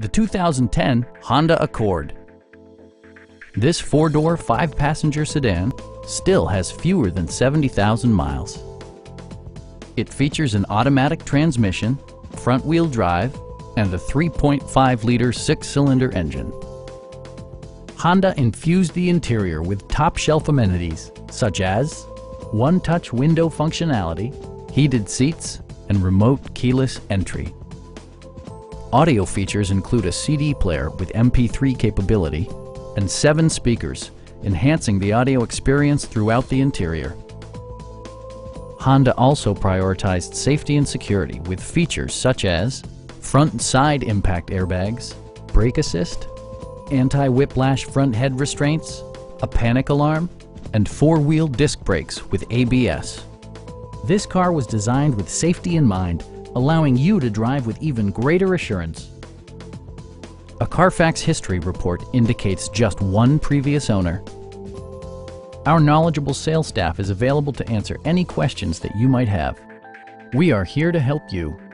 the 2010 Honda Accord. This four-door, five-passenger sedan still has fewer than 70,000 miles. It features an automatic transmission, front-wheel drive, and a 3.5-liter six-cylinder engine. Honda infused the interior with top-shelf amenities such as one-touch window functionality, heated seats, and remote keyless entry. Audio features include a CD player with MP3 capability and 7 speakers, enhancing the audio experience throughout the interior. Honda also prioritized safety and security with features such as front and side impact airbags, brake assist, anti-whiplash front head restraints, a panic alarm, and four-wheel disc brakes with ABS. This car was designed with safety in mind, allowing you to drive with even greater assurance. A Carfax history report indicates just one previous owner. Our knowledgeable sales staff is available to answer any questions that you might have. We are here to help you.